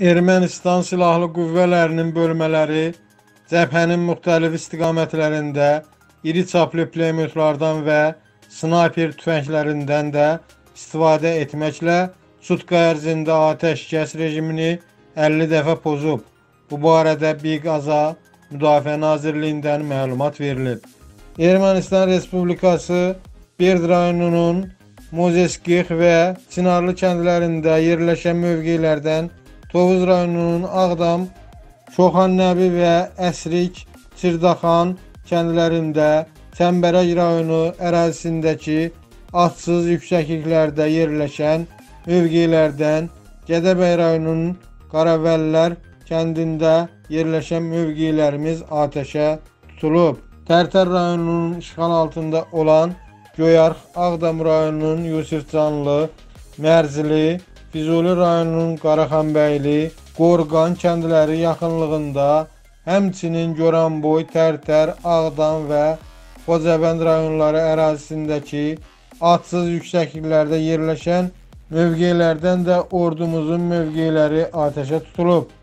Ermənistan Silahlı Qüvvələrinin bölmələri cəbhənin müxtəlif istiqamətlərində iri çaplı pulemyotlardan və snayper tüfənglərindən də istifadə etməklə sutka ərzində atəşkəs rejimini 50 dəfə pozub. Bu barədə BİQAZ'a Müdafiə Nazirliyindən məlumat verilib. Ermənistan Respublikası Berd rayonunun Mozeskix və Çınarlı kəndlərində yerləşən mövqelərdən Tovuz rayonunun Ağdam, Şoxannəbi və Əsrik, Çırdaxan kəndlərində Çəmbərək rayonu ərazisindəki adsız yüksəkliklərdə yerləşən mövqelərdən Gədəbəy rayonunun Qaravəllər kəndində yerləşən mövqelərimiz atəşə tutulub. Tərtər rayonunun işğal altında olan Göyarx, Ağdam rayonunun Yusufcanlı, Mərzili, Füzuli rayonunun Qaraxanbəyli, Qorqan kəndləri yaxınlığında, həmçinin Goranboy, Tərtər, Ağdam və Xocavənd rayonları ərazisindəki adsız yüksəkliklərdə yerləşən mövqelərdən də ordumuzun mövqeləri atəşə tutulub.